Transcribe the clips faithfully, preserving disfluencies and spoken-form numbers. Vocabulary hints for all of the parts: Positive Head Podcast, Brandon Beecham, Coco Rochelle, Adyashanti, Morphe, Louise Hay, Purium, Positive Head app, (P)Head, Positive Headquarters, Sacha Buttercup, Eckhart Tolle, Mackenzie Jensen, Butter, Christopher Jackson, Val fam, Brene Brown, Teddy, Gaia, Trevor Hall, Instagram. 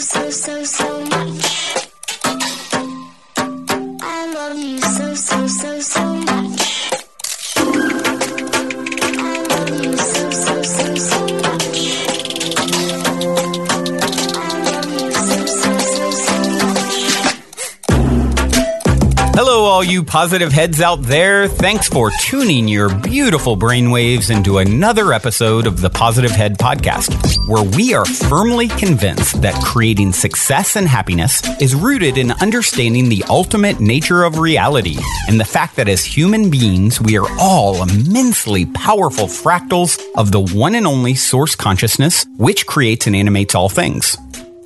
so, so, so much. I love you so, so, so, so much. I love you so, so, so, so much. I love you so, so, so, so much. Hello, all you positive heads out there. Thanks for tuning your beautiful brainwaves into another episode of the Positive Head Podcast, where we are firmly convinced that creating success and happiness is rooted in understanding the ultimate nature of reality and the fact that as human beings, we are all immensely powerful fractals of the one and only source consciousness, which creates and animates all things.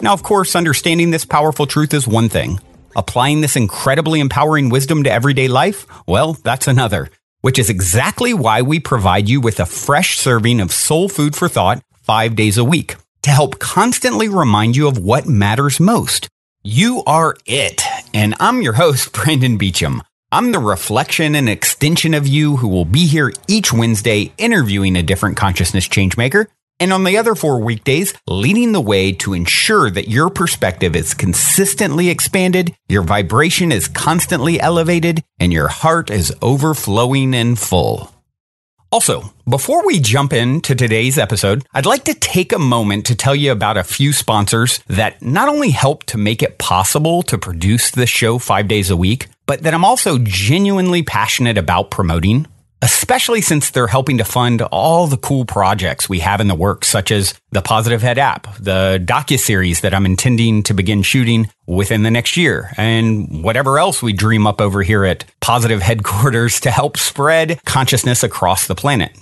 Now, of course, understanding this powerful truth is one thing. Applying this incredibly empowering wisdom to everyday life, well, that's another, which is exactly why we provide you with a fresh serving of soul food for thought five days a week to help constantly remind you of what matters most. You are it. And I'm your host, Brandon Beecham. I'm the reflection and extension of you who will be here each Wednesday interviewing a different consciousness changemaker. And on the other four weekdays, leading the way to ensure that your perspective is consistently expanded, your vibration is constantly elevated, and your heart is overflowing and full. Also, before we jump into today's episode, I'd like to take a moment to tell you about a few sponsors that not only help to make it possible to produce this show five days a week, but that I'm also genuinely passionate about promoting, especially since they're helping to fund all the cool projects we have in the works, such as the Positive Head app, the docuseries that I'm intending to begin shooting within the next year, and whatever else we dream up over here at Positive Headquarters to help spread consciousness across the planet.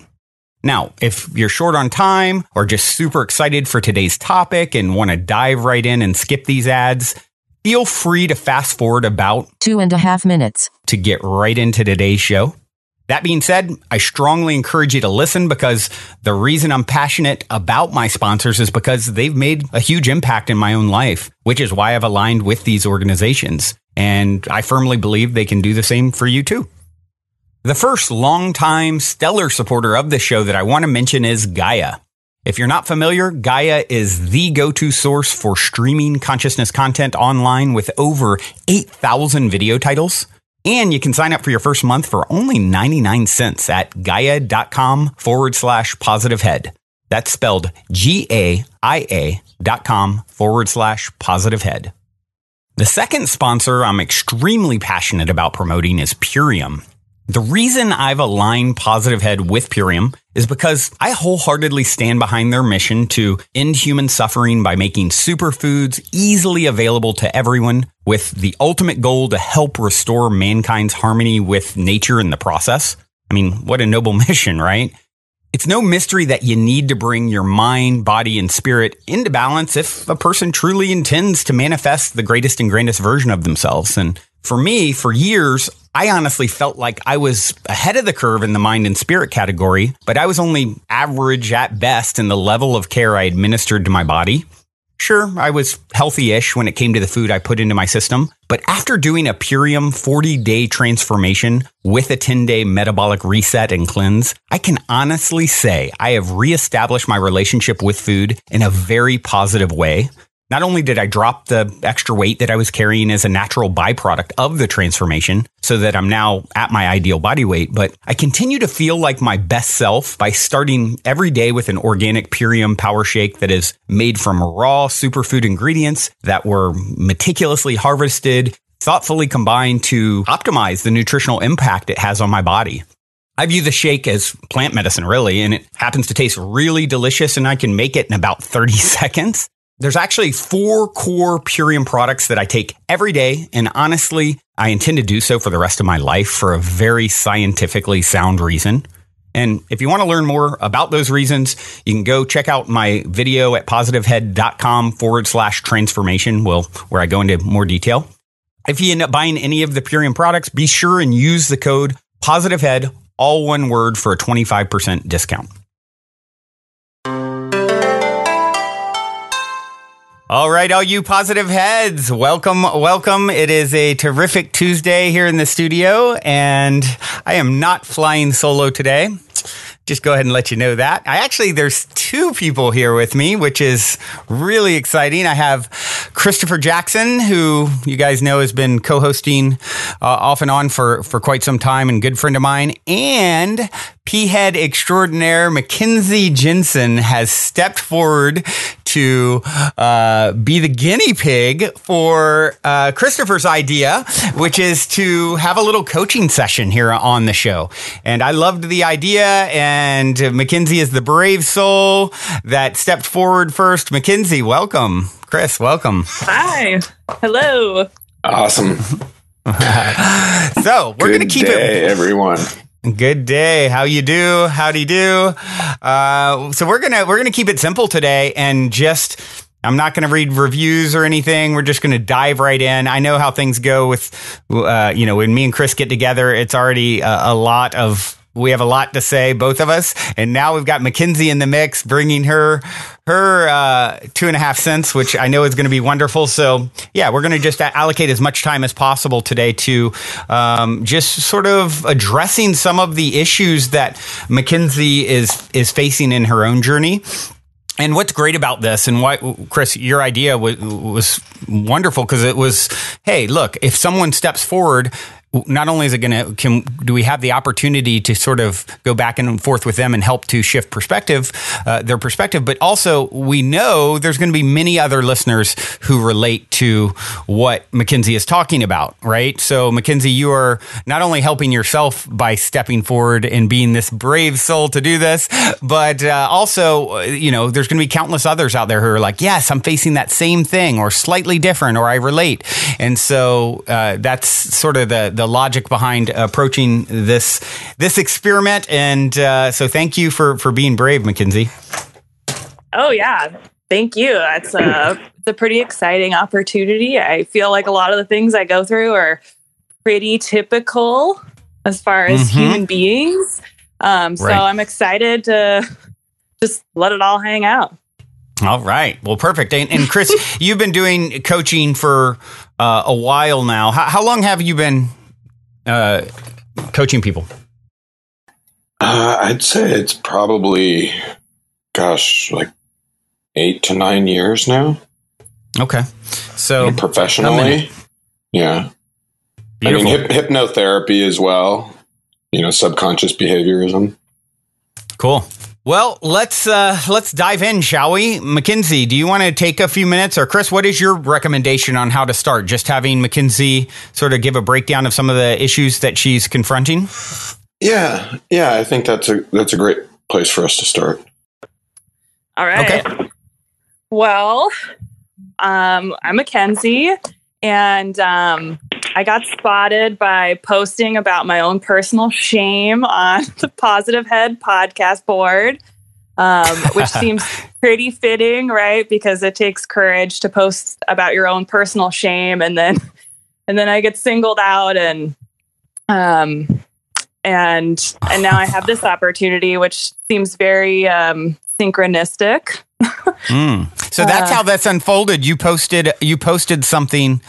Now, if you're short on time or just super excited for today's topic and want to dive right in and skip these ads, feel free to fast forward about two and a half minutes to get right into today's show. That being said, I strongly encourage you to listen, because the reason I'm passionate about my sponsors is because they've made a huge impact in my own life, which is why I've aligned with these organizations. And I firmly believe they can do the same for you too. The first longtime stellar supporter of this show that I want to mention is Gaia. If you're not familiar, Gaia is the go-to source for streaming consciousness content online with over eight thousand video titles. And you can sign up for your first month for only ninety-nine cents at Gaia.com forward slash positive head. That's spelled G A I A dot com forward slash positive head. The second sponsor I'm extremely passionate about promoting is Purium. The reason I've aligned Positive Head with Purium is because I wholeheartedly stand behind their mission to end human suffering by making superfoods easily available to everyone, with the ultimate goal to help restore mankind's harmony with nature in the process. I mean, what a noble mission, right? It's no mystery that you need to bring your mind, body, and spirit into balance if a person truly intends to manifest the greatest and grandest version of themselves. And for me, for years, I honestly felt like I was ahead of the curve in the mind and spirit category, but I was only average at best in the level of care I administered to my body. Sure, I was healthy-ish when it came to the food I put into my system, but after doing a Purium forty-day transformation with a ten-day metabolic reset and cleanse, I can honestly say I have reestablished my relationship with food in a very positive way. Not only did I drop the extra weight that I was carrying as a natural byproduct of the transformation so that I'm now at my ideal body weight, but I continue to feel like my best self by starting every day with an organic Purium power shake that is made from raw superfood ingredients that were meticulously harvested, thoughtfully combined to optimize the nutritional impact it has on my body. I view the shake as plant medicine, really, and it happens to taste really delicious, and I can make it in about thirty seconds. There's actually four core Purium products that I take every day, and honestly, I intend to do so for the rest of my life for a very scientifically sound reason. And if you want to learn more about those reasons, you can go check out my video at positivehead.com forward slash transformation, well, where I go into more detail. If you end up buying any of the Purium products, be sure and use the code POSITIVEHEAD, all one word, for a twenty-five percent discount. All right, all you positive heads, welcome, welcome. It is a terrific Tuesday here in the studio, and I am not flying solo today. just go ahead and let you know that. I actually, there's two people here with me, which is really exciting. I have Christopher Jackson, who you guys know has been co-hosting uh, off and on for, for quite some time and good friend of mine, and P-Head extraordinaire Mackenzie Jensen has stepped forward to uh, be the guinea pig for uh, Christopher's idea, which is to have a little coaching session here on the show. And I loved the idea, and Mackenzie is the brave soul that stepped forward first. Mackenzie, welcome. Chris, welcome. Hi. Hello. Awesome. So we're going to keep day, it. Everyone. Good day. How you do? How do you do? Uh, so we're gonna we're gonna keep it simple today, and just I'm not gonna read reviews or anything. We're just gonna dive right in. I know how things go with uh, you know, when me and Chris get together. It's already a, a lot of we have a lot to say, both of us, and now we've got Mackenzie in the mix, bringing her her uh, two and a half cents, which I know is going to be wonderful. So yeah, we're going to just allocate as much time as possible today to um, just sort of addressing some of the issues that Mackenzie is is facing in her own journey. And what's great about this, and why, Chris, your idea was, was wonderful, because it was, hey, look, if someone steps forward, not only is it going to, can do we have the opportunity to sort of go back and forth with them and help to shift perspective, uh, their perspective, but also we know there's going to be many other listeners who relate to what Mackenzie is talking about, right? So Mackenzie, you are not only helping yourself by stepping forward and being this brave soul to do this, but uh, also, you know, there's going to be countless others out there who are like, yes, I'm facing that same thing, or slightly different, or I relate. And so uh, that's sort of the, the The logic behind approaching this this experiment, and uh, so thank you for for being brave, Mackenzie. Oh yeah, thank you. That's a, it's a pretty exciting opportunity. I feel like a lot of the things I go through are pretty typical as far as mm-hmm. human beings. Um, so right. I'm excited to just let it all hang out. All right. Well, perfect. And, and Chris, you've been doing coaching for uh, a while now. How, how long have you been? Uh, coaching people? Uh, I'd say it's probably, gosh, like eight to nine years now. Okay. So and professionally, yeah. Beautiful. I mean, hip- hypnotherapy as well, you know, subconscious behaviorism. Cool. Well, let's uh, let's dive in, shall we? Mackenzie, do you want to take a few minutes? Or Chris, what is your recommendation on how to start? Just having Mackenzie sort of give a breakdown of some of the issues that she's confronting? Yeah, yeah, I think that's a that's a great place for us to start. All right. Okay. Well, um, I'm Mackenzie, and um, I got spotted by posting about my own personal shame on the Positive Head podcast board, um, which seems pretty fitting, right? Because it takes courage to post about your own personal shame, and then, and then I get singled out, and um, and and now I have this opportunity, which seems very um, synchronistic. mm. So that's uh, how that's unfolded. You posted, you posted something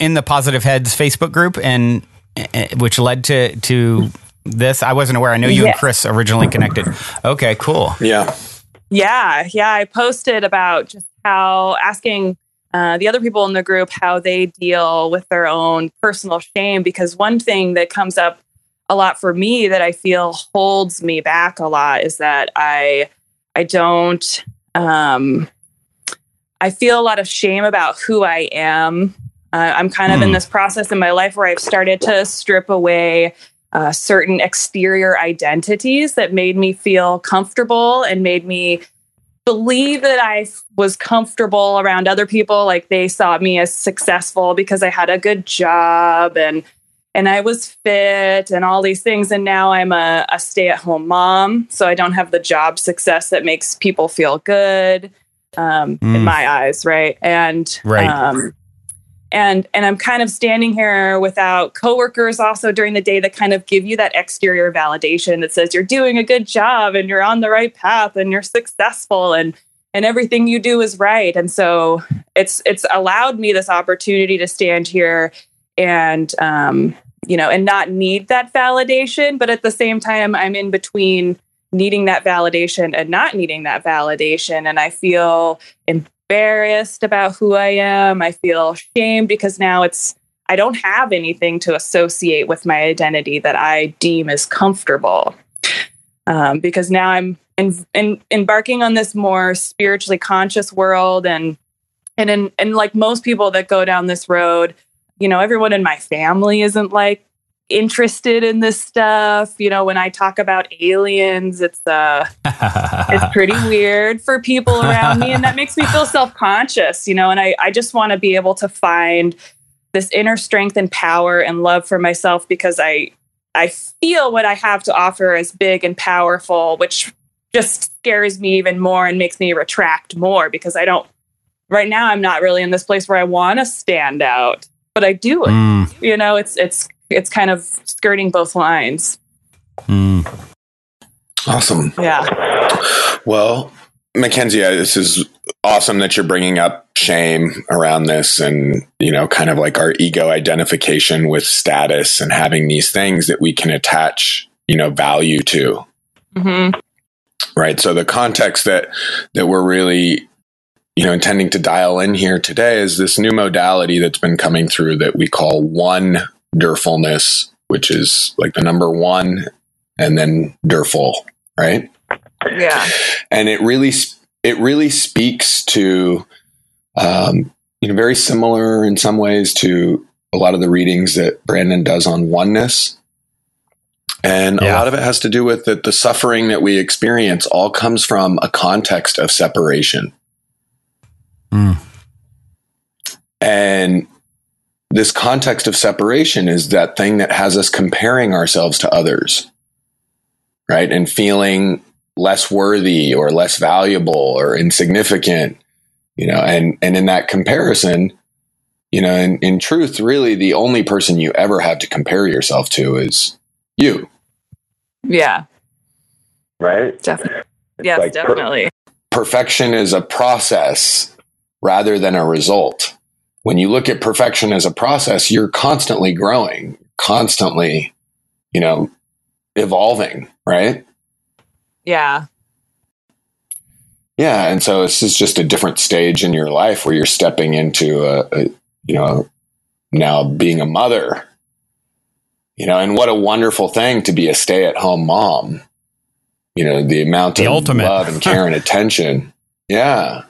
in the Positive Heads Facebook group, and which led to to this. I wasn't aware. I know you yeah. and Chris originally connected. Okay, cool. Yeah. Yeah. Yeah. I posted about just how asking uh, the other people in the group how they deal with their own personal shame, because one thing that comes up a lot for me that I feel holds me back a lot is that I I don't um, I feel a lot of shame about who I am. Uh, I'm kind of mm. in this process in my life where I've started to strip away uh, certain exterior identities that made me feel comfortable and made me believe that I was comfortable around other people. Like they saw me as successful because I had a good job and and I was fit and all these things. And now I'm a, a stay-at-home mom, so I don't have the job success that makes people feel good um, mm. in my eyes, right? And right. Um, And and I'm kind of standing here without coworkers also during the day that kind of give you that exterior validation that says you're doing a good job and you're on the right path and you're successful and and everything you do is right. And so it's it's allowed me this opportunity to stand here and um, you know, and not need that validation, but at the same time I'm in between needing that validation and not needing that validation. And I feel embarrassed about who I am. I feel ashamed because now it's, I don't have anything to associate with my identity that I deem as comfortable. Um, because now I'm in, in, embarking on this more spiritually conscious world. And, and, in, and like most people that go down this road, you know, everyone in my family isn't like interested in this stuff. You know, when I talk about aliens, it's, uh, it's pretty weird for people around me. And that makes me feel self-conscious, you know, and I, I just want to be able to find this inner strength and power and love for myself, because I, I feel what I have to offer is big and powerful, which just scares me even more and makes me retract more, because I don't, right now I'm not really in this place where I want to stand out, but I do it. Mm. You know, it's, it's, it's kind of skirting both lines. Mm. Awesome. Yeah. Well, Mackenzie, this is awesome that you're bringing up shame around this, and, you know, kind of like our ego identification with status and having these things that we can attach, you know, value to. Mm-hmm. Right. So the context that, that we're really, you know, intending to dial in here today is this new modality that's been coming through that we call one-derfulness, which is like the number one and then derful. Right. Yeah. And it really, it really speaks to, um, you know, very similar in some ways to a lot of the readings that Brandon does on oneness. And yeah. a lot of it has to do with that the suffering that we experience all comes from a context of separation. Mm. And this context of separation is that thing that has us comparing ourselves to others, right? And feeling less worthy or less valuable or insignificant, you know, and, and in that comparison, you know, in, in truth, really the only person you ever have to compare yourself to is you. Yeah. Right. Definitely. It's yes, like definitely. Per- perfection is a process rather than a result. When you look at perfection as a process, you're constantly growing, constantly, you know, evolving, right? Yeah. Yeah. And so this is just a different stage in your life where you're stepping into a, a, you know, now being a mother, you know, and what a wonderful thing to be a stay-at-home mom, you know, the amount the of ultimate. love and care and attention. Yeah.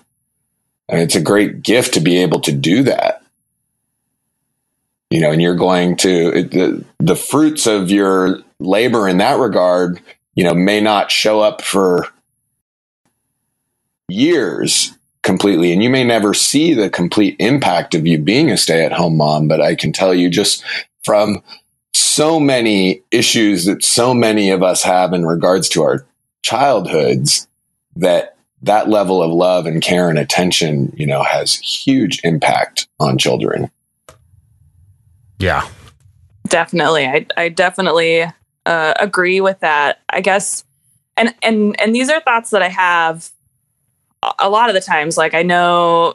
And it's a great gift to be able to do that, you know, and you're going to, it, the, the fruits of your labor in that regard, you know, may not show up for years completely. And you may never see the complete impact of you being a stay-at-home mom. But I can tell you just from so many issues that so many of us have in regards to our childhoods, that that level of love and care and attention, you know, has huge impact on children. Yeah, definitely. I, I definitely... Uh, agree with that, I guess. And, and, and these are thoughts that I have a lot of the times. Like, I know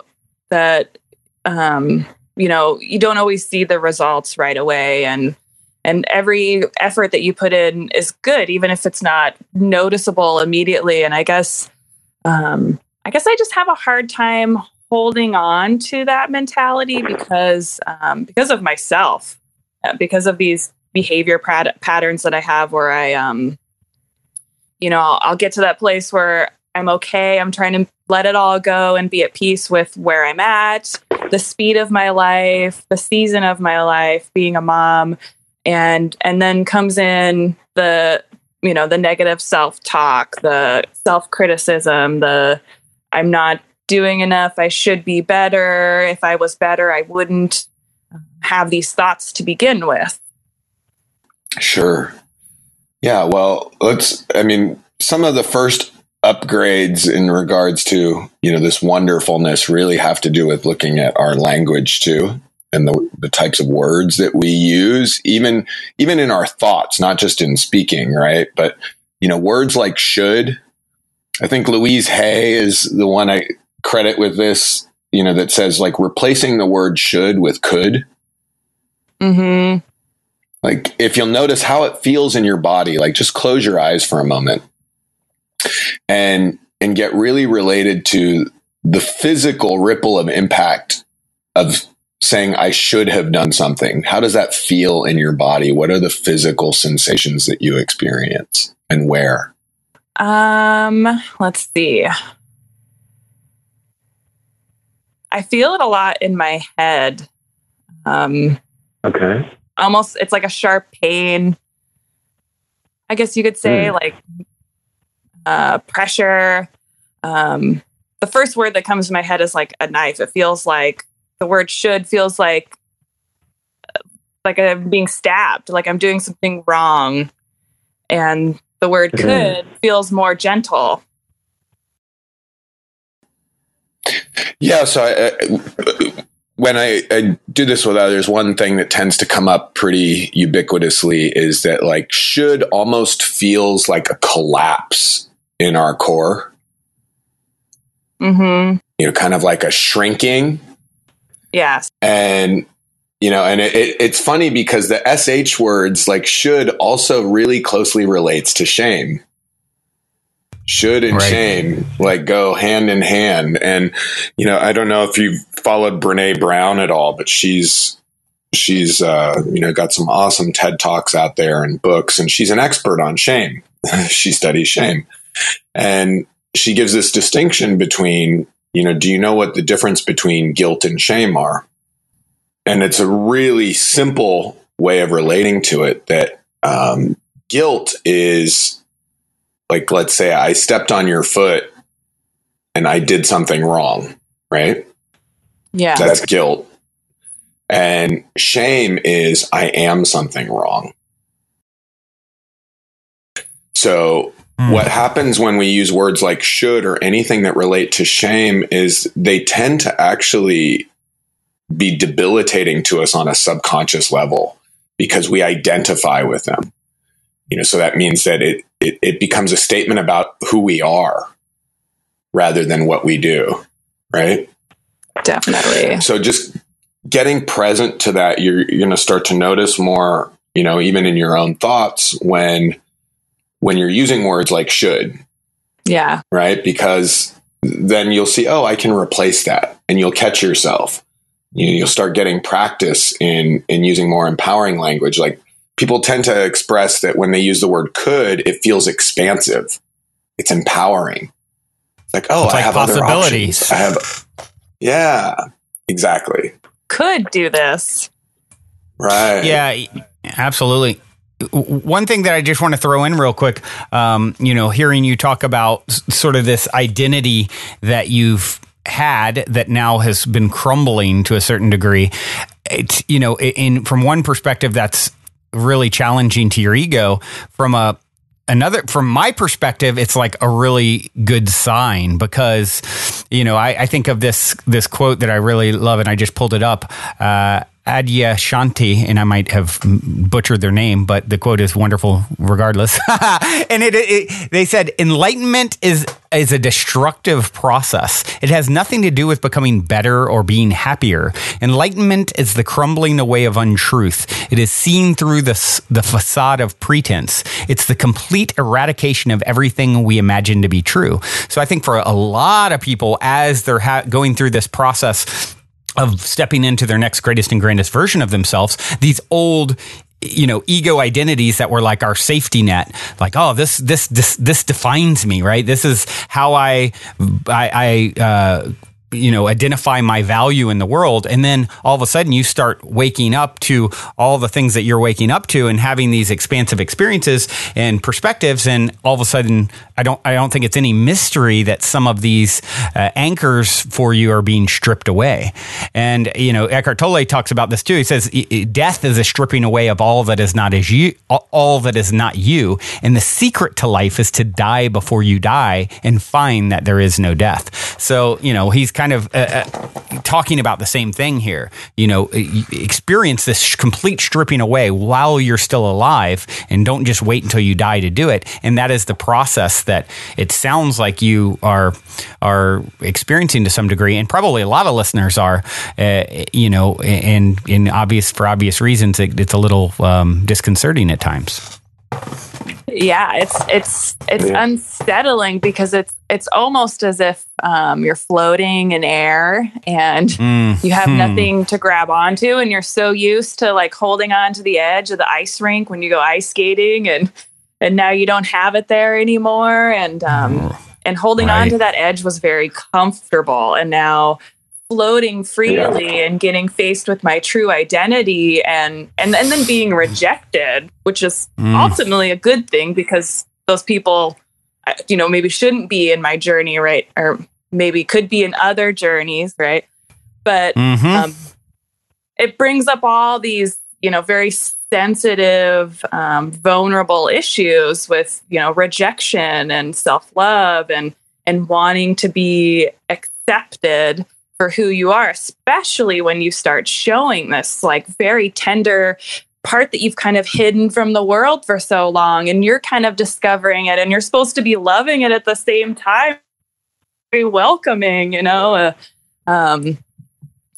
that, um, you know, you don't always see the results right away. And, and every effort that you put in is good, even if it's not noticeable immediately. And I guess, um, I guess I just have a hard time holding on to that mentality because, um, because of myself, because of these behavior prat- patterns that I have where I, um, you know, I'll, I'll get to that place where I'm okay. I'm trying to let it all go and be at peace with where I'm at, the speed of my life, the season of my life, being a mom. And, and then comes in the, you know, the negative self-talk, the self-criticism, the, I'm not doing enough. I should be better. If I was better, I wouldn't have these thoughts to begin with. Sure. Yeah. Well, let's, I mean, some of the first upgrades in regards to, you know, this wonderfulness really have to do with looking at our language too, and the, the types of words that we use, even, even in our thoughts, not just in speaking. Right. But, you know, words like should, I think Louise Hay is the one I credit with this, you know, that says like replacing the word should with could. Mm-hmm. Like, if you'll notice how it feels in your body, like just close your eyes for a moment and and get really related to the physical ripple of impact of saying, I should have done something. How does that feel in your body? What are the physical sensations that you experience and where? Um, let's see. I feel it a lot in my head. Um, okay. Almost, it's like a sharp pain. I guess you could say mm. like uh, pressure. Um, the first word that comes to my head is like a knife. It feels like the word should feels like, like I'm being stabbed, like I'm doing something wrong. And the word mm. could feels more gentle. Yeah, so I, I, when I, I do this with others, one thing that tends to come up pretty ubiquitously is that like should almost feels like a collapse in our core. Mm-hmm. You know, kind of like a shrinking. Yes. And, you know, and it, it, it's funny because the S H words like should also really closely relates to shame. Should and right. shame like go hand in hand. And, you know, I don't know if you've followed Brene Brown at all, but she's, she's, uh, you know, got some awesome TED Talks out there and books, and she's an expert on shame. She studies shame, and she gives this distinction between, you know, do you know what the difference between guilt and shame are? And it's a really simple way of relating to it that, um, guilt is, like, let's say I stepped on your foot and I did something wrong, right? Yeah. That's guilt. And shame is I am something wrong. So mm. what happens when we use words like should or anything that relate to shame is they tend to actually be debilitating to us on a subconscious level because we identify with them. You know, so that means that it, it, it becomes a statement about who we are rather than what we do. Right. Definitely. So just getting present to that, you're, you're going to start to notice more, you know, even in your own thoughts when, when you're using words like should. Yeah. Right. Because then you'll see, oh, I can replace that, and you'll catch yourself. You know, you'll start getting practice in, in using more empowering language. Like, people tend to express that when they use the word could, it feels expansive. It's empowering. It's like, oh, it's I like have possibilities. Other options. I have, yeah, exactly. Could do this. Right. Yeah, absolutely. One thing that I just want to throw in real quick, um, you know, hearing you talk about sort of this identity that you've had that now has been crumbling to a certain degree. It's, you know, in from one perspective, that's really challenging to your ego. From a another from my perspective, it's like a really good sign, because, you know, I, I think of this this quote that I really love, and I just pulled it up, uh Adyashanti, and I might have butchered their name, but the quote is wonderful regardless. And it, it they said enlightenment is is a destructive process. It has nothing to do with becoming better or being happier. Enlightenment is the crumbling away of untruth. It is seen through the the facade of pretense. It's the complete eradication of everything we imagine to be true. So I think for a lot of people, as they're ha- going through this process of stepping into their next greatest and grandest version of themselves, these old, you know, ego identities that were like our safety net, like, oh, this, this, this, this defines me, right? This is how I, I, I, uh, you know, identify my value in the world. And then all of a sudden you start waking up to all the things that you're waking up to and having these expansive experiences and perspectives. And all of a sudden, I don't, I don't think it's any mystery that some of these uh, anchors for you are being stripped away. And, you know, Eckhart Tolle talks about this too. He says, death is a stripping away of all that is not as you, all that is not you. And the secret to life is to die before you die and find that there is no death. So, you know, he's kind Kind of uh, uh, talking about the same thing here. You know, experience this sh- complete stripping away while you're still alive, and don't just wait until you die to do it. And that is the process that it sounds like you are are experiencing to some degree, and probably a lot of listeners are. Uh, you know, and in obvious for obvious reasons, it, it's a little um, disconcerting at times. Yeah, it's it's it's yeah. unsettling because it's it's almost as if um, you're floating in air and mm. you have hmm. nothing to grab onto, and you're so used to like holding on to the edge of the ice rink when you go ice skating, and and now you don't have it there anymore, and um, mm. and holding right. on to that edge was very comfortable, and now floating freely yeah. and getting faced with my true identity and, and, and then being rejected, which is mm. ultimately a good thing because those people, you know, maybe shouldn't be in my journey, right? Or maybe could be in other journeys, right? But mm-hmm. um, it brings up all these, you know, very sensitive, um, vulnerable issues with, you know, rejection and self-love and, and wanting to be accepted for who you are, especially when you start showing this like very tender part that you've kind of hidden from the world for so long, and you're kind of discovering it, and you're supposed to be loving it at the same time, very welcoming, you know. Uh, um,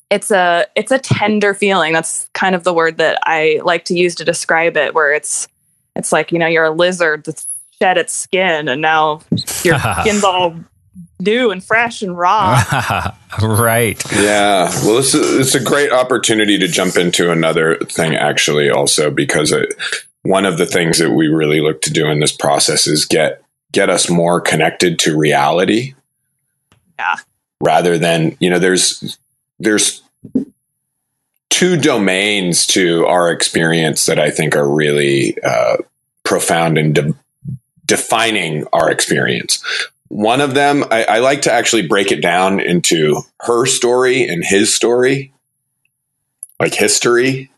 it's a it's a tender feeling. That's kind of the word that I like to use to describe it, where it's it's like, you know, you're a lizard that's shed its skin, and now your skin's all new and fresh and raw. Right. Yeah. Well, this is, it's a great opportunity to jump into another thing, actually, also, because it, one of the things that we really look to do in this process is get get us more connected to reality. Yeah. Rather than, you know, there's there's two domains to our experience that I think are really uh, profound in de- defining our experience. One of them, I, I like to actually break it down into her story and his story, like history.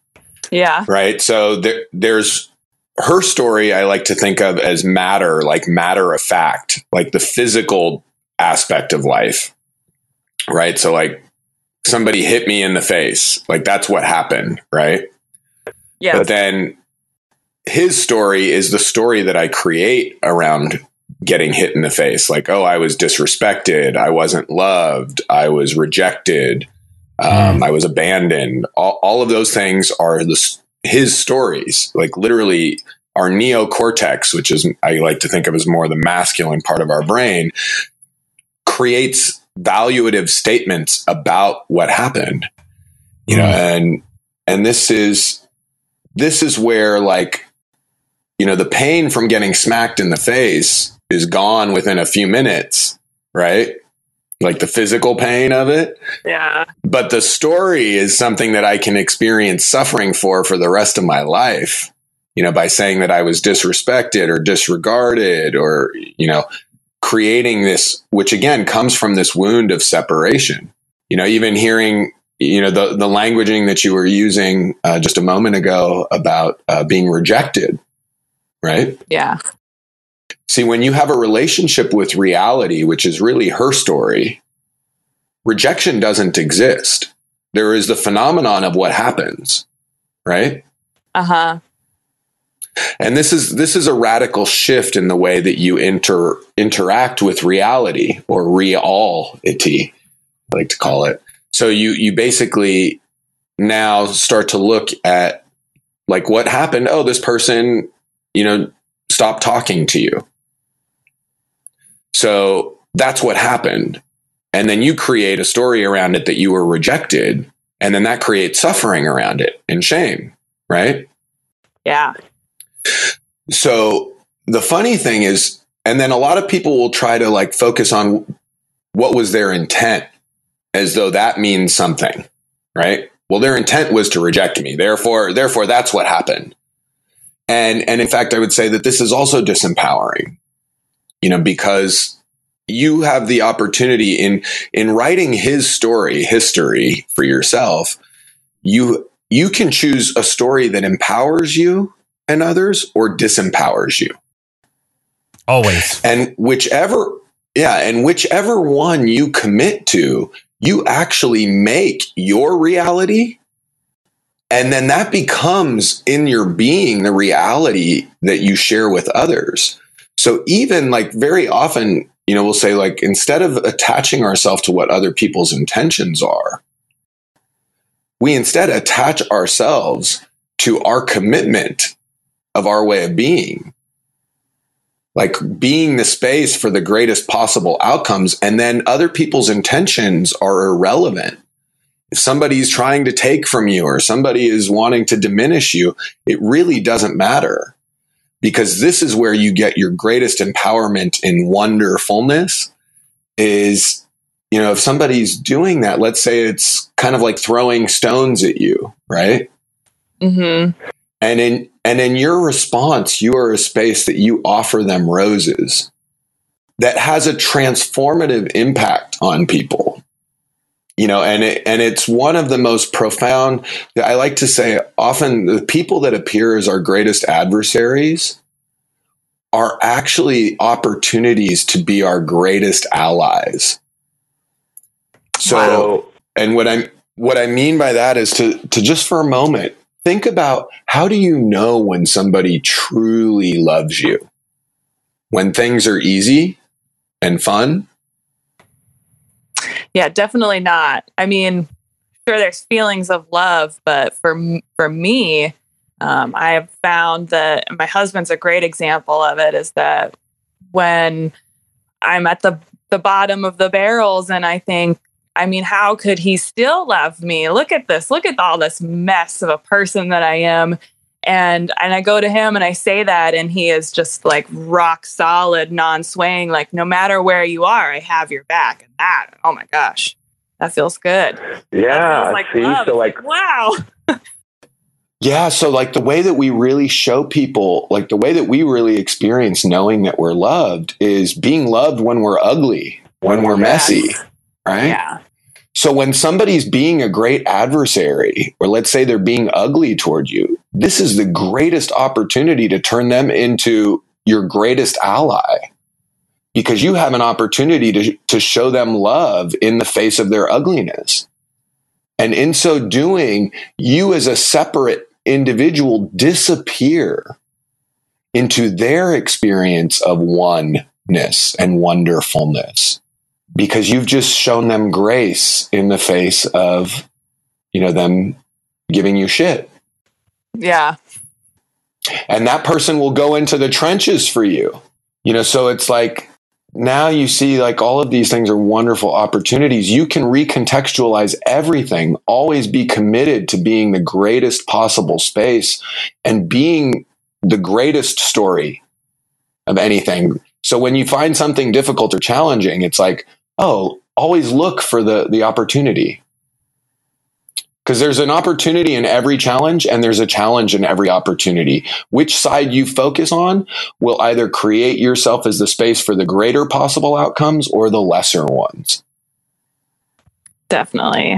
Yeah. Right. So there, there's her story. I like to think of as matter, like matter of fact, like the physical aspect of life. Right. So like somebody hit me in the face, like that's what happened. Right. Yeah. But then his story is the story that I create around getting hit in the face, like, oh, I was disrespected, I wasn't loved, I was rejected, um, mm. I was abandoned. All, all of those things are the, his stories. Like literally, our neocortex, which is I like to think of as more the masculine part of our brain, creates valuative statements about what happened. You mm. know, and and this is this is where like, you know, the pain from getting smacked in the face is gone within a few minutes, right? Like the physical pain of it. Yeah. But the story is something that I can experience suffering for for the rest of my life, you know, by saying that I was disrespected or disregarded or, you know, creating this, which again comes from this wound of separation. You know, even hearing, you know, the, the languaging that you were using uh, just a moment ago about uh, being rejected, right? Yeah. See, when you have a relationship with reality, which is really her story, rejection doesn't exist. There is the phenomenon of what happens, right? Uh-huh. And this is this is a radical shift in the way that you inter interact with reality, or reality, I like to call it. So you you basically now start to look at like what happened. Oh, this person, you know, stop talking to you. So that's what happened. And then you create a story around it that you were rejected. And then that creates suffering around it and shame, right? Yeah. So the funny thing is, and then a lot of people will try to like focus on what was their intent as though that means something, right? Well, their intent was to reject me. Therefore, therefore that's what happened. And and in fact, I would say that this is also disempowering, you know, because you have the opportunity in in writing his story, history for yourself. You you can choose a story that empowers you and others or disempowers you. Always. And whichever, yeah, and whichever one you commit to, you actually make your reality. And then that becomes in your being the reality that you share with others. So even like very often, you know, we'll say like, instead of attaching ourselves to what other people's intentions are, we instead attach ourselves to our commitment of our way of being. like being the space for the greatest possible outcomes. And then other people's intentions are irrelevant. If somebody's trying to take from you or somebody is wanting to diminish you, it really doesn't matter, because this is where you get your greatest empowerment and wonderfulness is, you know, if somebody's doing that, let's say it's kind of like throwing stones at you, right? Mm-hmm. And in, and in your response, you are a space that you offer them roses. That has a transformative impact on people. You know, and it, and it's one of the most profound. I like to say often the people that appear as our greatest adversaries are actually opportunities to be our greatest allies. So, wow. and what I'm what I mean by that is to to just for a moment think about, how do you know when somebody truly loves you? When things are easy and fun? Yeah, definitely not. I mean, sure, there's feelings of love, but for for me, um, I have found that my husband's a great example of it. Is that when I'm at the the bottom of the barrels, and I think, I mean, how could he still love me? Look at this! Look at all this mess of a person that I am. And and I go to him and I say that, and he is just like rock solid, non-swaying, like, no matter where you are, I have your back. And that, oh my gosh, that feels good. Yeah. Feels like see, so like, like wow. Yeah. So like the way that we really show people, like the way that we really experience knowing that we're loved is being loved when we're ugly, when we're yes. messy, right? Yeah. So when somebody's being a great adversary, or let's say they're being ugly toward you, this is the greatest opportunity to turn them into your greatest ally, because you have an opportunity to, to show them love in the face of their ugliness. And in so doing, you as a separate individual disappear into their experience of oneness and wonderfulness, because you've just shown them grace in the face of, you know, them giving you shit. Yeah. And that person will go into the trenches for you. You know, so it's like, now you see, like, all of these things are wonderful opportunities. You can recontextualize everything, always be committed to being the greatest possible space and being the greatest story of anything. So when you find something difficult or challenging, it's like, oh, always look for the, the opportunity. Because there's an opportunity in every challenge, and there's a challenge in every opportunity. Which side you focus on will either create yourself as the space for the greater possible outcomes or the lesser ones. Definitely.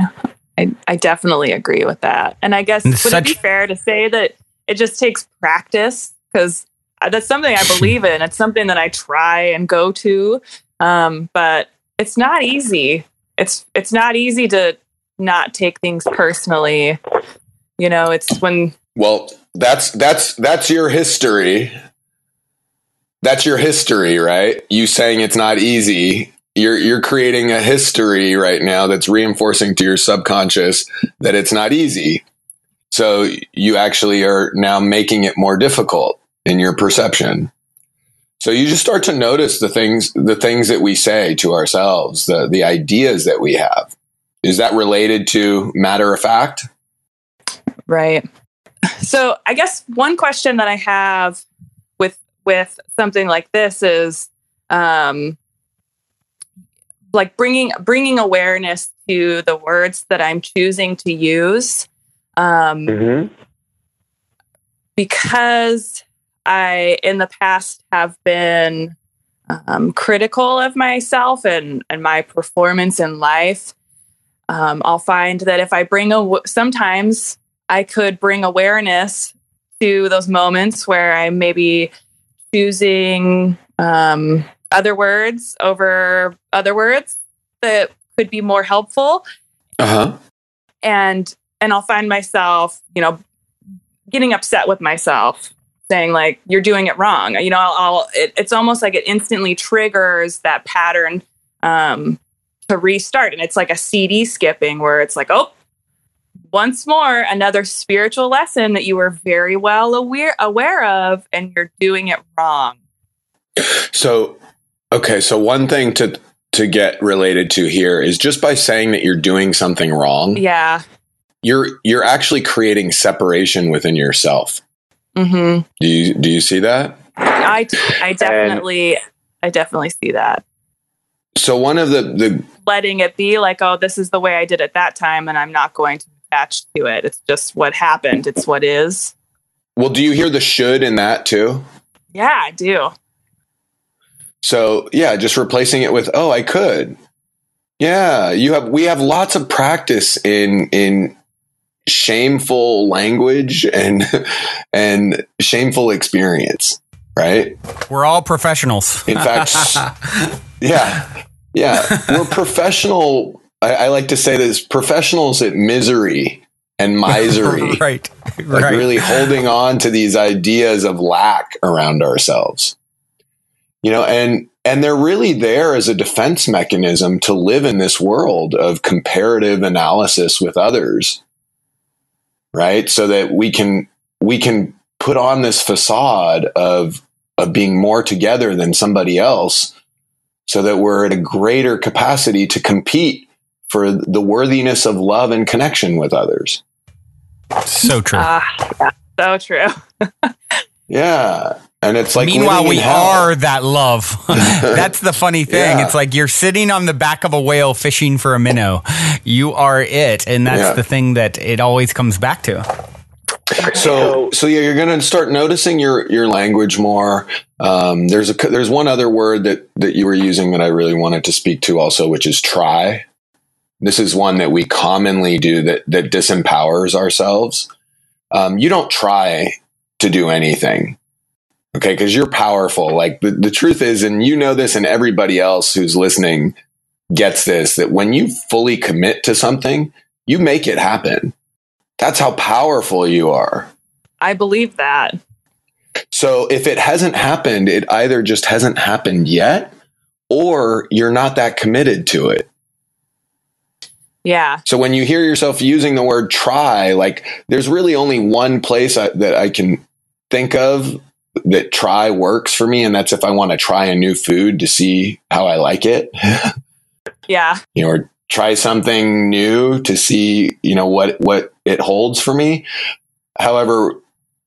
I, I definitely agree with that. And I guess, and would such- it be fair to say that it just takes practice? Because that's something I believe in. It's something that I try and go to. Um, but it's not easy. It's It's not easy to not take things personally. You know, it's when, well, that's, that's, that's your history. That's your history, right? You saying it's not easy. You're, you're creating a history right now that's reinforcing to your subconscious that it's not easy. So you actually are now making it more difficult in your perception. So you just start to notice the things, the things that we say to ourselves, the, the ideas that we have. Is that related to matter of fact? Right. So I guess one question that I have with with something like this is, um, like bringing bringing awareness to the words that I'm choosing to use, um, mm-hmm. because I in the past have been um, critical of myself and and my performance in life. Um, I'll find that if I bring, a, sometimes I could bring awareness to those moments where I may be choosing um, other words over other words that could be more helpful. Uh-huh. And, and I'll find myself, you know, getting upset with myself, saying like, you're doing it wrong. You know, I'll, I'll it, it's almost like it instantly triggers that pattern, um, to restart. And it's like a C D skipping where it's like, oh, once more, another spiritual lesson that you were very well aware, aware of, and you're doing it wrong. So, okay. So one thing to, to get related to here is just by saying that you're doing something wrong. Yeah. You're, you're actually creating separation within yourself. Mm-hmm. Do you, do you see that? I, I definitely, and, I definitely see that. So one of the, the letting it be like, oh, this is the way I did it that time, and I'm not going to attach to it. It's just what happened. It's what is. Well, do you hear the should in that too? Yeah, I do. So yeah, just replacing it with, oh, I could. Yeah. You have, we have lots of practice in, in shameful language and, and shameful experience. Right. We're all professionals. In fact, yeah, yeah. We're professional. I, I like to say this, professionals at misery and misery. Right. Like right. Really holding on to these ideas of lack around ourselves, you know, and, and they're really there as a defense mechanism to live in this world of comparative analysis with others. Right. So that we can, we can put on this facade of, of being more together than somebody else, so that we're at a greater capacity to compete for the worthiness of love and connection with others. So true. Uh, yeah, so true. Yeah. And it's like, meanwhile, we are that love. That's the funny thing. Yeah. It's like you're sitting on the back of a whale fishing for a minnow. You are it. And that's yeah. the thing that it always comes back to. So, so yeah, you're going to start noticing your, your language more. Um, there's a, there's one other word that, that you were using that I really wanted to speak to also, which is try. This is one that we commonly do that, that disempowers ourselves. Um, you don't try to do anything. Okay. Cause you're powerful. Like the, the truth is, and you know this, and everybody else who's listening gets this, that when you fully commit to something, you make it happen. That's how powerful you are. I believe that. So if it hasn't happened, it either just hasn't happened yet, or you're not that committed to it. Yeah. So when you hear yourself using the word try, like there's really only one place I, that I can think of that try works for me. And that's if I want to try a new food to see how I like it. Yeah. You know, or try something new to see, you know, what, what it holds for me. However,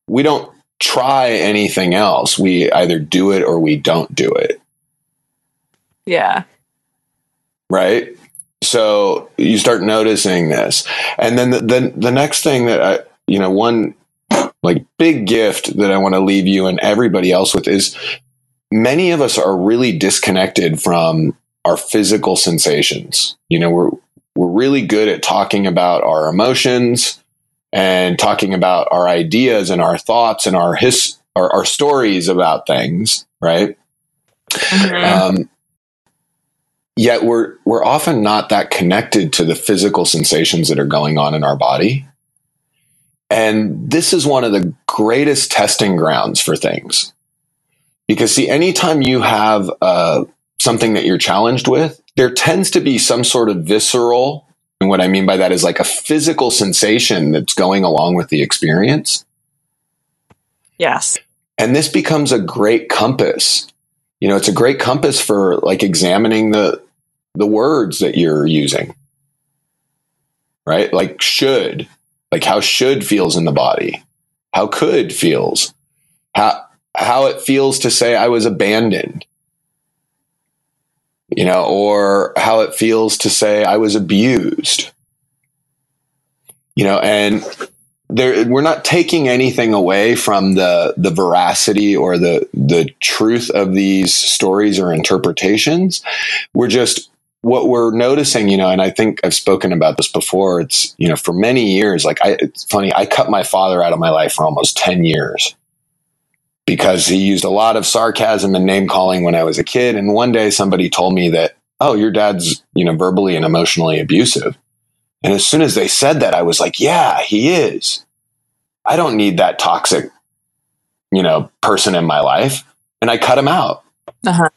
we don't try anything else. We either do it or we don't do it. Yeah. Right. So you start noticing this. And then the, the, the next thing that I, you know, one like big gift that I want to leave you and everybody else with is many of us are really disconnected from our physical sensations. You know, we're, we're really good at talking about our emotions and talking about our ideas and our thoughts and our his, our, our stories about things. Right. Mm-hmm. Um, yet we're, we're often not that connected to the physical sensations that are going on in our body. And this is one of the greatest testing grounds for things, because see, anytime you have a, something that you're challenged with, there tends to be some sort of visceral. And what I mean by that is like a physical sensation that's going along with the experience. Yes. And this becomes a great compass. You know, it's a great compass for like examining the, the words that you're using, right? Like should, like how should feels in the body, how could feels, how, how it feels to say I was abandoned. You know, or how it feels to say I was abused, you know, and there, we're not taking anything away from the, the veracity or the, the truth of these stories or interpretations. We're just, what we're noticing, you know, and I think I've spoken about this before. It's, you know, for many years, like I, it's funny, I cut my father out of my life for almost ten years. Because he used a lot of sarcasm and name calling when I was a kid. And one day somebody told me that, oh, your dad's, you know, verbally and emotionally abusive. And as soon as they said that, I was like, yeah, he is. I don't need that toxic, you know, person in my life. And I cut him out. Uh-huh.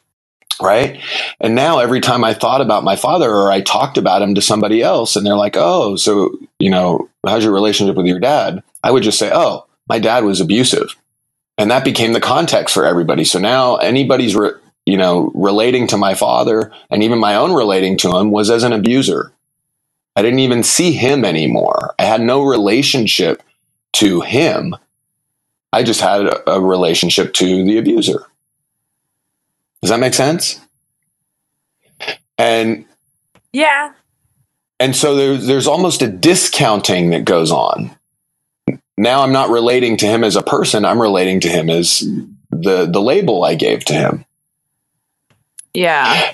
Right. And now every time I thought about my father or I talked about him to somebody else and they're like, oh, so, you know, how's your relationship with your dad? I would just say, oh, my dad was abusive. And that became the context for everybody. So now anybody's, re- you know, relating to my father, and even my own relating to him was as an abuser. I didn't even see him anymore. I had no relationship to him. I just had a, a relationship to the abuser. Does that make sense? And yeah. And so there, there's almost a discounting that goes on. Now I'm not relating to him as a person. I'm relating to him as the, the label I gave to him. Yeah.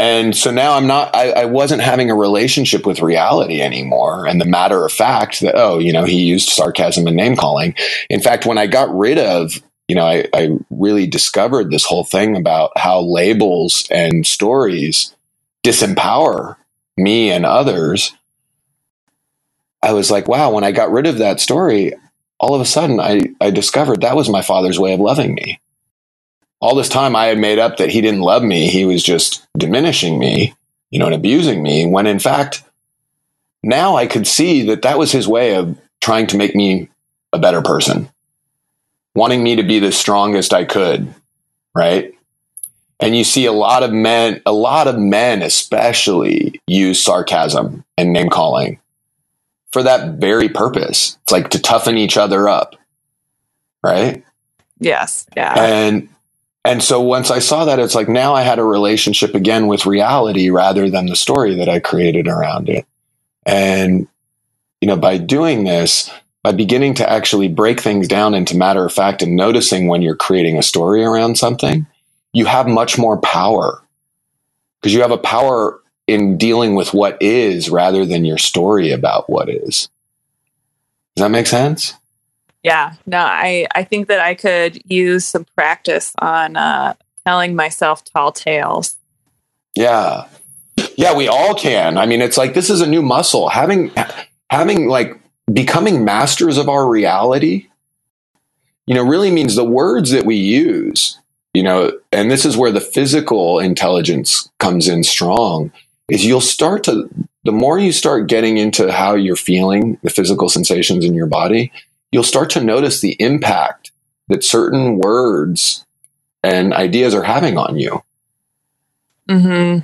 And so now I'm not, I, I wasn't having a relationship with reality anymore. And the matter of fact that, oh, you know, he used sarcasm and name calling. In fact, when I got rid of, you know, I, I really discovered this whole thing about how labels and stories disempower me and others. I was like, wow, when I got rid of that story, all of a sudden I, I discovered that was my father's way of loving me. All this time I had made up that he didn't love me. He was just diminishing me, you know, and abusing me. When in fact, now I could see that that was his way of trying to make me a better person, wanting me to be the strongest I could. Right. And you see a lot of men, a lot of men especially, use sarcasm and name calling for that very purpose. It's like to toughen each other up. Right? Yes. Yeah. And and so once I saw that, it's like now I had a relationship again with reality rather than the story that I created around it. And, you know, by doing this, by beginning to actually break things down into matter of fact and noticing when you're creating a story around something, you have much more power, because you have a power in dealing with what is rather than your story about what is. Does that make sense? Yeah, no, I, I think that I could use some practice on uh, telling myself tall tales. Yeah. Yeah, we all can. I mean, it's like, this is a new muscle. Having, having like becoming masters of our reality, you know, really means the words that we use, you know, and this is where the physical intelligence comes in strong. Is you'll start to, the more you start getting into how you're feeling, the physical sensations in your body, you'll start to notice the impact that certain words and ideas are having on you. Mm-hmm.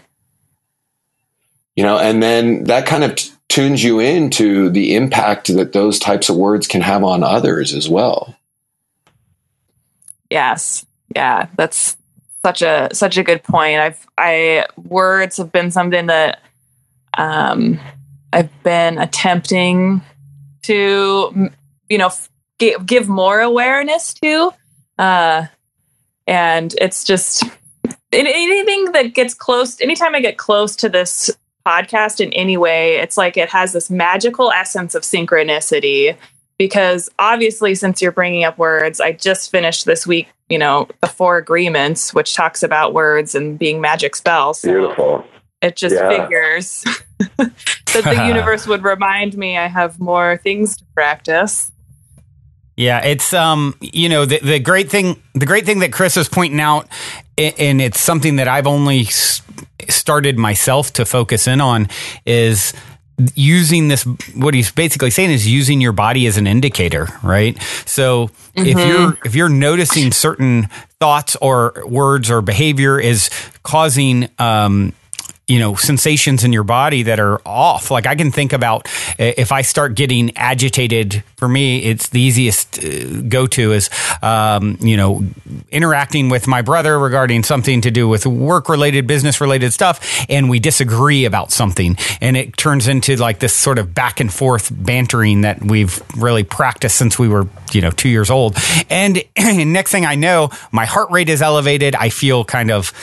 You know, and then that kind of t- tunes you into the impact that those types of words can have on others as well. Yes. Yeah. That's such a such a good point. I've I words have been something that um, I've been attempting to, you know, g- give more awareness to, uh, and it's just anything that gets close. Anytime I get close to this podcast in any way, it's like it has this magical essence of synchronicity. Because obviously, since you're bringing up words, I just finished this week, you know, the Four Agreements, which talks about words and being magic spells. So beautiful. It just yeah. figures that the universe would remind me I have more things to practice. Yeah, it's, um, you know, the, the great thing, the great thing that Chris is pointing out, and it's something that I've only started myself to focus in on, is using this, what he's basically saying is using your body as an indicator, right? So mm-hmm. if you're if you're noticing certain thoughts or words or behavior is causing um you know, sensations in your body that are off. Like I can think about if I start getting agitated, for me, it's the easiest go-to is, um, you know, interacting with my brother regarding something to do with work-related, business-related stuff, and we disagree about something. And it turns into like this sort of back and forth bantering that we've really practiced since we were, you know, two years old. And next thing I know, my heart rate is elevated. I feel kind of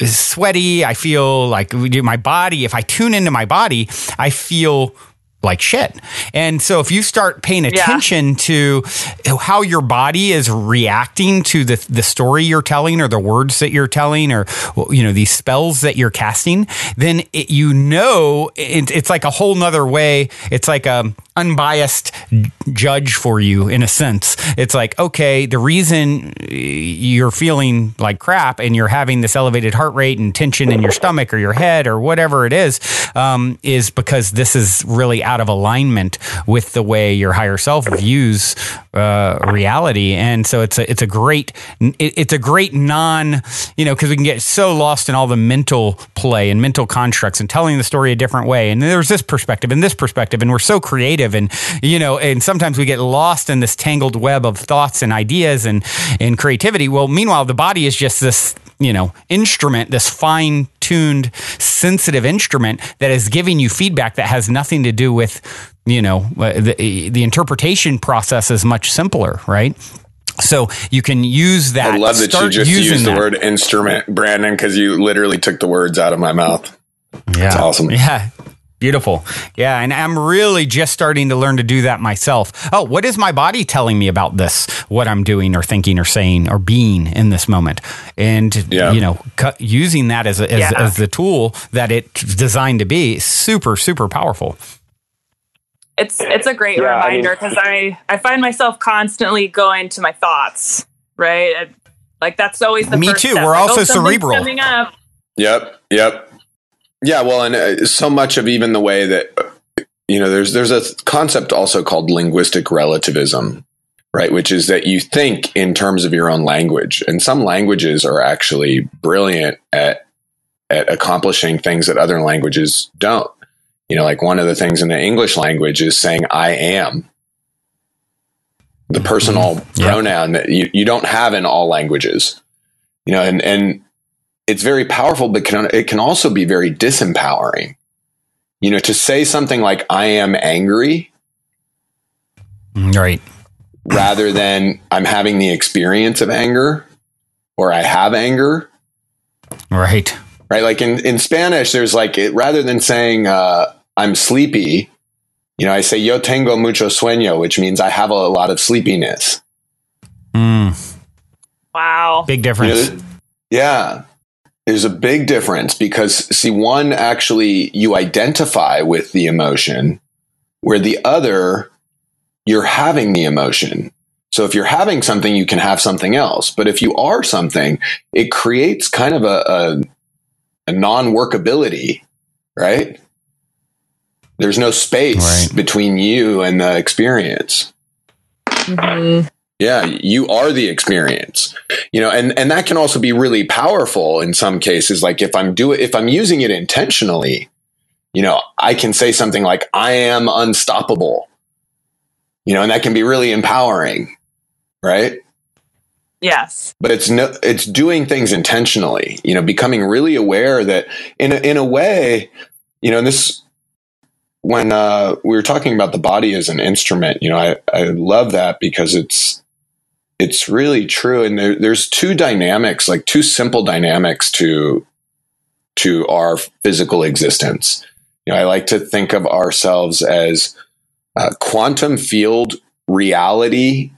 sweaty. I feel like my body, if I tune into my body, I feel like shit. And so if you start paying attention yeah. to how your body is reacting to the the story you're telling or the words that you're telling or, you know, these spells that you're casting, then it, you know, it, it's like a whole nother way. It's like a, unbiased judge for you, in a sense. It's like, okay, the reason you're feeling like crap and you're having this elevated heart rate and tension in your stomach or your head or whatever it is, um, is because this is really out of alignment with the way your higher self views uh, reality. And so it's a, it's a great, it's a great non, you know, because we can get so lost in all the mental play and mental constructs and telling the story a different way. And there's this perspective and this perspective, and we're so creative, and, you know, and sometimes we get lost in this tangled web of thoughts and ideas and, and creativity. Well, meanwhile, the body is just this, you know, instrument, this fine-tuned, sensitive instrument that is giving you feedback that has nothing to do with, you know, the, the interpretation process is much simpler, right? So you can use that. I love that you just used the word instrument, Brandon, because you literally took the words out of my mouth. Yeah. That's awesome. Yeah. Beautiful. Yeah. And I'm really just starting to learn to do that myself. Oh, what is my body telling me about this, what I'm doing or thinking or saying or being in this moment? And, yeah. you know, cu- using that as, a, as, yeah. as the tool that it's designed to be, super, super powerful. It's it's a great yeah, reminder, because I, mean, I, I find myself constantly going to my thoughts, right? I, like, that's always the me first Me too. Step. We're like, also oh, cerebral. Coming up. Yep. Yep. Yeah, well, and uh, so much of even the way that, you know, there's there's a concept also called linguistic relativism, right? Which is that you think in terms of your own language. And some languages are actually brilliant at at accomplishing things that other languages don't. You know, like one of the things in the English language is saying, I am. The personal mm-hmm. yeah. pronoun that you, you don't have in all languages. You know, and and... it's very powerful, but can, it can also be very disempowering. You know, to say something like, I am angry. Right. Rather than I'm having the experience of anger, or I have anger. Right. Right. Like in, in Spanish, there's like, it, rather than saying uh, I'm sleepy, you know, I say yo tengo mucho sueño, which means I have a, a lot of sleepiness. Mm. Wow. Big difference. You know, yeah. There's a big difference because, see, one actually you identify with the emotion, where the other, you're having the emotion. So if you're having something, you can have something else. But if you are something, it creates kind of a, a, a non-workability, right? There's no space right. between you and the experience. Mm-hmm. Yeah, you are the experience, you know, and, and that can also be really powerful in some cases. Like if I'm doing, if I'm using it intentionally, you know, I can say something like, I am unstoppable, you know, and that can be really empowering. Right. Yes. But it's no, it's doing things intentionally, you know, becoming really aware that in a, in a way, you know, and this, when uh, we were talking about the body as an instrument, you know, I, I love that because it's, It's really true. And there, there's two dynamics, like two simple dynamics to, to our physical existence. You know, I like to think of ourselves as uh, quantum field reality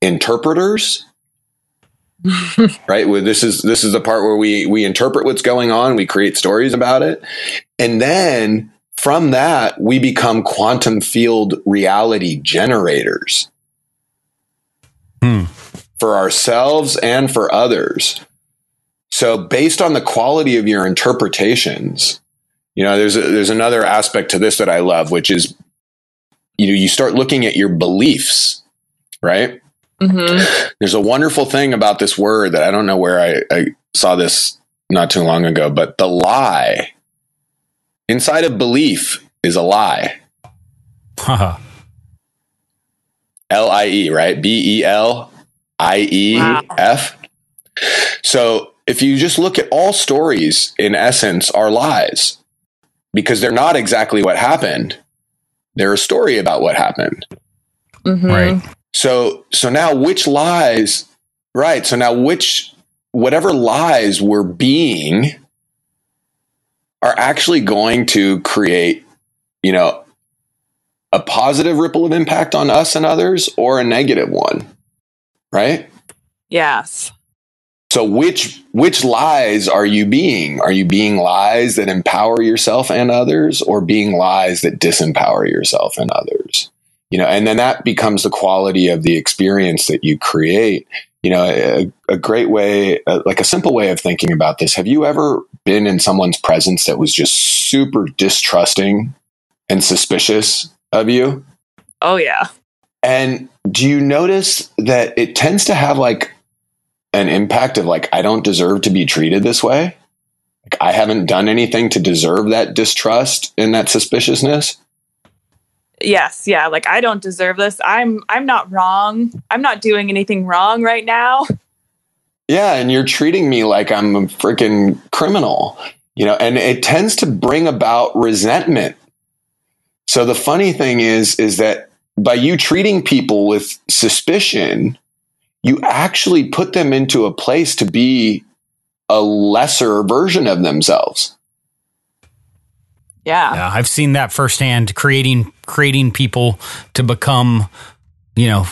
interpreters, right? Well, this is, this is the part where we, we interpret what's going on. We create stories about it. And then from that, we become quantum field reality generators. Hmm. For ourselves and for others. So based on the quality of your interpretations, you know, there's a, there's another aspect to this that I love, which is, you know, you start looking at your beliefs, right? Mm-hmm. There's a wonderful thing about this word that I don't know where I, I saw this not too long ago, but the lie inside of belief is a lie. Haha. L I E, right? B E L I E F. Wow. So if you just look at all stories, in essence, are lies, because they're not exactly what happened. They're a story about what happened. Mm-hmm. Right. So, so now which lies, right? So now which, whatever lies we're being are actually going to create, you know, a positive ripple of impact on us and others, or a negative one, right? Yes. So which which lies are you being? Are you being lies that empower yourself and others, or being lies that disempower yourself and others? you know, and then that becomes the quality of the experience that you create. You know, a, a great way, uh, like a simple way of thinking about this. Have you ever been in someone's presence that was just super distrusting and suspicious of you? Oh, yeah. And do you notice that it tends to have like an impact of like, I don't deserve to be treated this way. Like, I haven't done anything to deserve that distrust and that suspiciousness. Yes. Yeah. Like, I don't deserve this. I'm, I'm not wrong. I'm not doing anything wrong right now. Yeah. And you're treating me like I'm a freaking criminal, you know, and it tends to bring about resentment. So the funny thing is, is that by you treating people with suspicion, you actually put them into a place to be a lesser version of themselves. Yeah. yeah, I've seen that firsthand. Creating creating people to become, you know,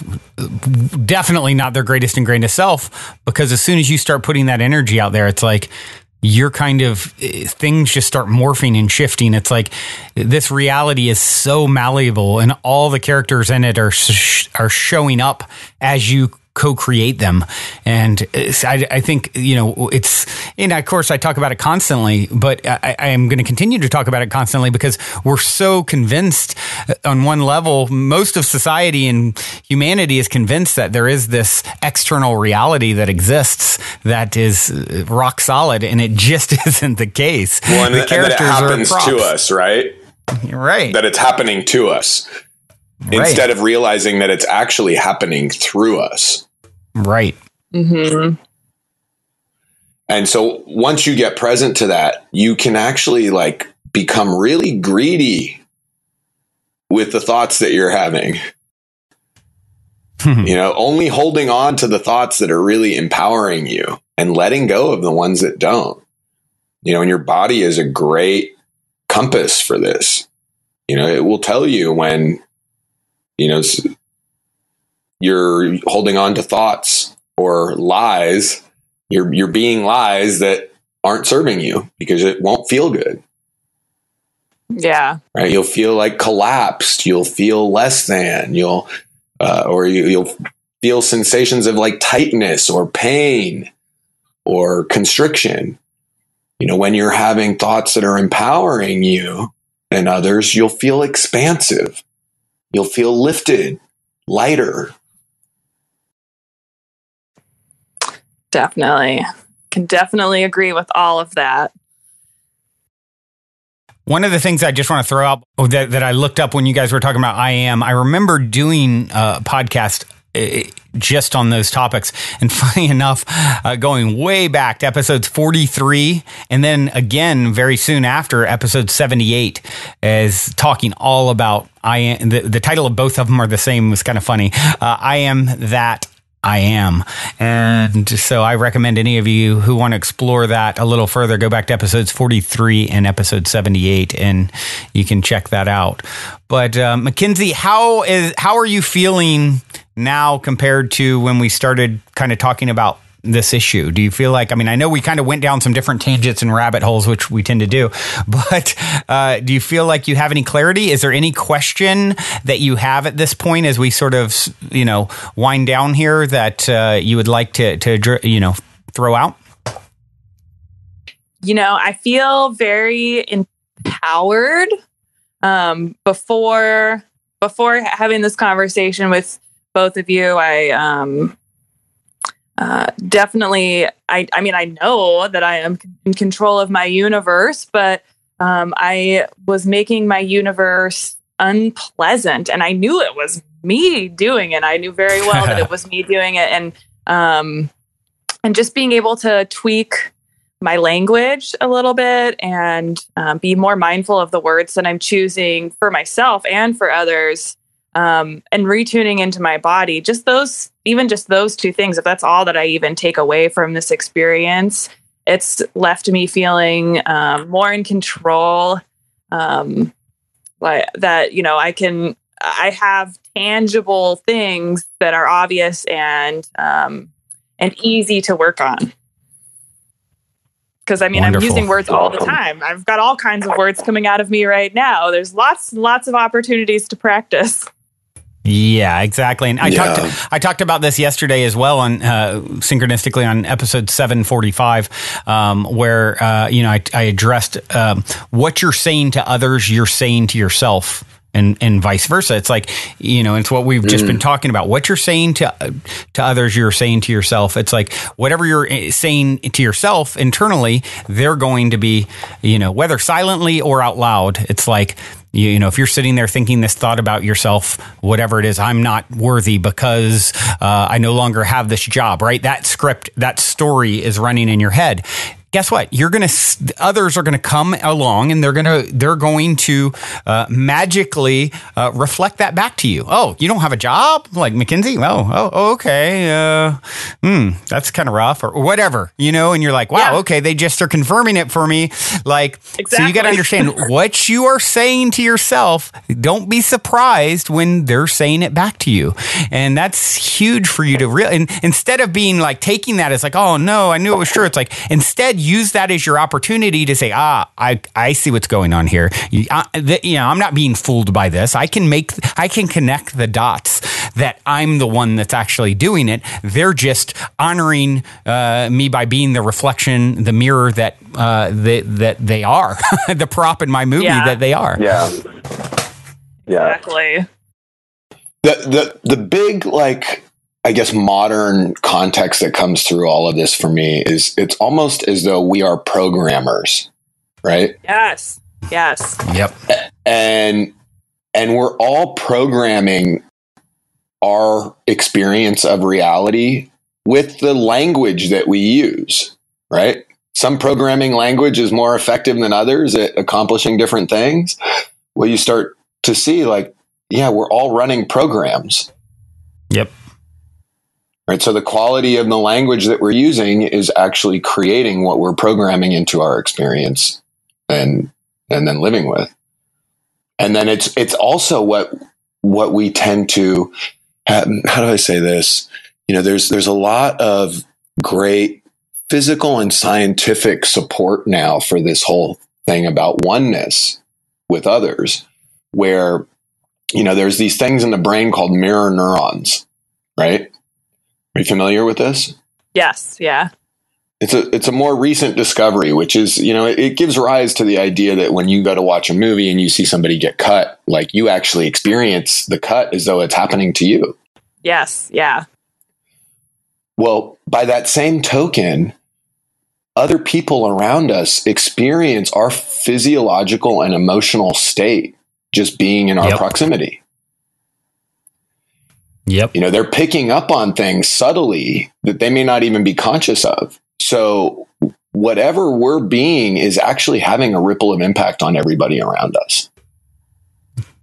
definitely not their greatest and grandest self. Because as soon as you start putting that energy out there, it's like you're kind of things just start morphing and shifting. It's like this reality is so malleable, and all the characters in it are sh- are showing up as you co-create them. And I, I think, you know, it's, and of course I talk about it constantly, but I, I am going to continue to talk about it constantly because we're so convinced on one level, most of society and humanity is convinced that there is this external reality that exists that is rock solid. And it just isn't the case. Well, and the characters and that it happens to us, right? Right. That it's happening to us. Right. Instead of realizing that it's actually happening through us. Right. Mm-hmm. And so once you get present to that, you can actually like become really greedy with the thoughts that you're having. You know, only holding on to the thoughts that are really empowering you and letting go of the ones that don't. You know, and your body is a great compass for this. You know, it will tell you when, you know, you're holding on to thoughts or lies. You're you're being lies that aren't serving you because it won't feel good. Yeah. Right. You'll feel like collapsed. You'll feel less than. You'll uh, or you, you'll feel sensations of like tightness or pain or constriction. You know, when you're having thoughts that are empowering you and others, you'll feel expansive. You'll feel lifted, lighter. Definitely. Can definitely agree with all of that. One of the things I just want to throw out that, that I looked up when you guys were talking about I am, I remember doing a podcast just on those topics. And funny enough, uh, going way back to episodes forty-three, and then again, very soon after, episode seventy-eight, is talking all about I am. The, the title of both of them are the same. It was kind of funny. Uh, I am that I am. And so I recommend any of you who want to explore that a little further, go back to episodes forty-three and episode seventy-eight, and you can check that out. But uh, Mackenzie, how is how are you feeling now compared to when we started kind of talking about this issue? Do you feel like, I mean, I know we kind of went down some different tangents and rabbit holes, which we tend to do, but uh, do you feel like you have any clarity? Is there any question that you have at this point as we sort of, you know, wind down here that uh, you would like to, to, you know, throw out? You know, I feel very empowered. Um, before, before having this conversation with both of you, I um, uh, definitely, I, I mean, I know that I am in control of my universe, but um, I was making my universe unpleasant, and I knew it was me doing it. I knew very well that it was me doing it. And, um, and just being able to tweak my language a little bit and um, be more mindful of the words that I'm choosing for myself and for others. Um, and retuning into my body, just those, even just those two things, if that's all that I even take away from this experience, it's left me feeling um, more in control. Um, like that, you know, I can, I have tangible things that are obvious and, um, and easy to work on. Because, I mean, wonderful. I'm using words all the time. I've got all kinds of words coming out of me right now. There's lots and lots of opportunities to practice. Yeah, exactly. And I yeah. talked I talked about this yesterday as well, on uh, synchronistically on episode seven forty-five, um, where uh, you know I, I addressed um, what you're saying to others, you're saying to yourself. And, and vice versa. It's like, you know, it's what we've just mm. been talking about. What you're saying to to others, you're saying to yourself. It's like whatever you're saying to yourself internally, they're going to be, you know, whether silently or out loud. It's like, you, you know, if you're sitting there thinking this thought about yourself, whatever it is, I'm not worthy because uh, I no longer have this job, right? That script, that story is running in your head. Guess what? You're going to, others are going to come along and they're going to, they're going to uh, magically uh, reflect that back to you. Oh, you don't have a job? Like Mackenzie? Oh, oh, okay. Uh, hmm, that's kind of rough or whatever, you know? And you're like, wow, yeah. okay. They just are confirming it for me. Like, exactly. So you got to understand what you are saying to yourself. Don't be surprised when they're saying it back to you. And that's huge for you to real. And instead of being like taking that as like, oh no, I knew it was true. It's like, instead, use that as your opportunity to say, ah, I, I see what's going on here. I, the, you know, I'm not being fooled by this. I can make, I can connect the dots that I'm the one that's actually doing it. They're just honoring uh, me by being the reflection, the mirror that uh, they, that they are, the prop in my movie yeah. that they are. Yeah, yeah, exactly. The the the big like. I guess modern context that comes through all of this for me is it's almost as though we are programmers, right? Yes. Yes. Yep. And, and we're all programming our experience of reality with the language that we use, right? Some programming language is more effective than others at accomplishing different things. Well, you start to see like, yeah, we're all running programs. Yep. Right, so the quality of the language that we're using is actually creating what we're programming into our experience and and then living with. And then it's it's also what what we tend to have, how do I say this? You know, there's there's a lot of great physical and scientific support now for this whole thing about oneness with others, where, you know, there's these things in the brain called mirror neurons, right? Are you familiar with this? Yes. Yeah. It's a, it's a more recent discovery, which is, you know, it, it gives rise to the idea that when you go to watch a movie and you see somebody get cut, like you actually experience the cut as though it's happening to you. Yes. Yeah. Well, by that same token, other people around us experience our physiological and emotional state just being in our yep. proximity. Yep. You know, they're picking up on things subtly that they may not even be conscious of. So whatever we're being is actually having a ripple of impact on everybody around us.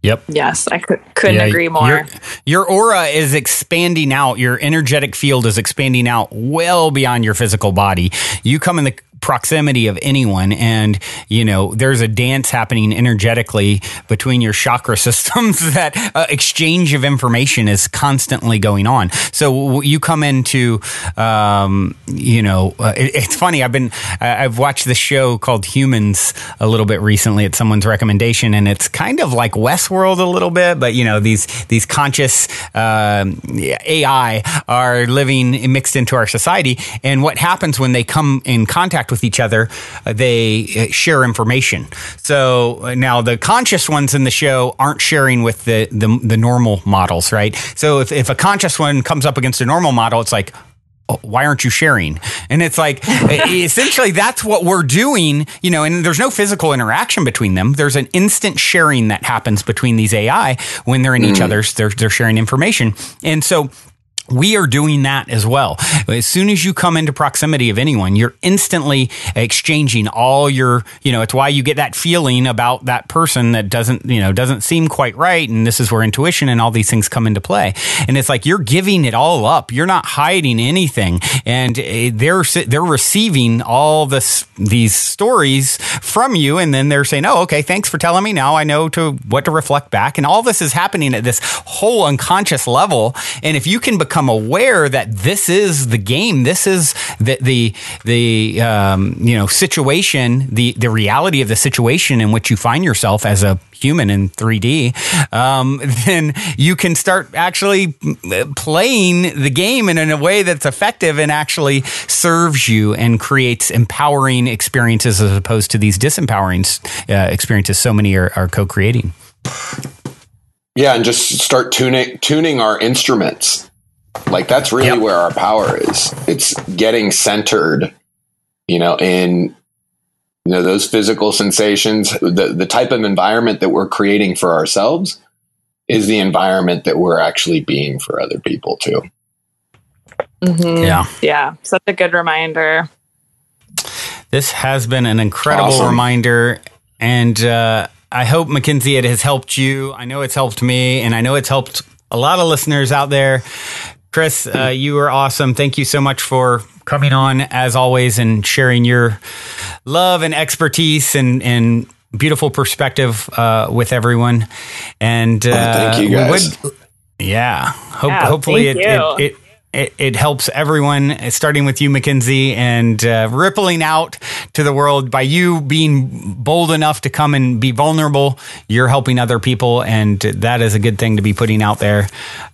Yep. Yes, I could, couldn't yeah, agree more. Your, your aura is expanding out. Your energetic field is expanding out well beyond your physical body. You come in the proximity of anyone and, you know, there's a dance happening energetically between your chakra systems that uh, exchange of information is constantly going on. So you come into, um, you know, uh, it, it's funny. I've been, I've watched this show called Humans a little bit recently at someone's recommendation, and it's kind of like Westworld a little bit, but, you know, these, these conscious uh, A I are living mixed into our society. And what happens when they come in contact with each other, uh, they uh, share information. So uh, now the conscious ones in the show aren't sharing with the, the the normal models, right? So if if a conscious one comes up against a normal model, it's like, oh, why aren't you sharing? And it's like, essentially that's what we're doing, you know, and there's no physical interaction between them. There's an instant sharing that happens between these A I when they're in mm. each other's, they're, they're sharing information. And so we are doing that as well. As soon as you come into proximity of anyone, you're instantly exchanging all your, you know, it's why you get that feeling about that person that doesn't, you know, doesn't seem quite right. And this is where intuition and all these things come into play. And it's like, you're giving it all up. You're not hiding anything. And they're, they're receiving all this, these stories from you. And then they're saying, oh, okay, thanks for telling me. Now I know to what to reflect back. And all this is happening at this whole unconscious level. And if you can become become aware that this is the game, this is the the the um, you know situation, the the reality of the situation in which you find yourself as a human in three D, um, then you can start actually playing the game in, in a way that's effective and actually serves you and creates empowering experiences as opposed to these disempowering uh, experiences so many are, are co-creating. Yeah, and just start tuning tuning our instruments. Like that's really yep. where our power is. It's getting centered, you know, in you know those physical sensations. The the type of environment that we're creating for ourselves is the environment that we're actually being for other people too. Mm-hmm. Yeah, yeah, such a good reminder. This has been an incredible awesome. reminder, and uh, I hope, Mackenzie, it has helped you. I know it's helped me, and I know it's helped a lot of listeners out there. Chris, uh, you are awesome. Thank you so much for coming on, as always, and sharing your love and expertise and, and beautiful perspective uh, with everyone. And uh, well, thank you guys. We would, yeah, hope, yeah. Hopefully it, it, it, it, it helps everyone, starting with you, Mackenzie, and uh, rippling out to the world by you being bold enough to come and be vulnerable. You're helping other people, and that is a good thing to be putting out there